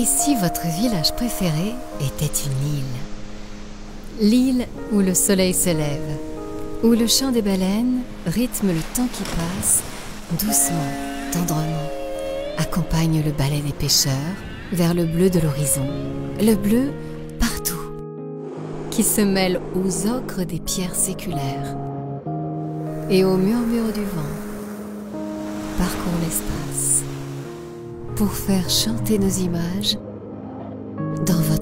Et si votre village préféré était une île? L'île où le soleil se lève, où le chant des baleines rythme le temps qui passe, doucement, tendrement, accompagne le balai des pêcheurs vers le bleu de l'horizon. Le bleu partout, qui se mêle aux ocres des pierres séculaires et au murmure du vent, parcourt l'espace pour faire chanter nos images dans votre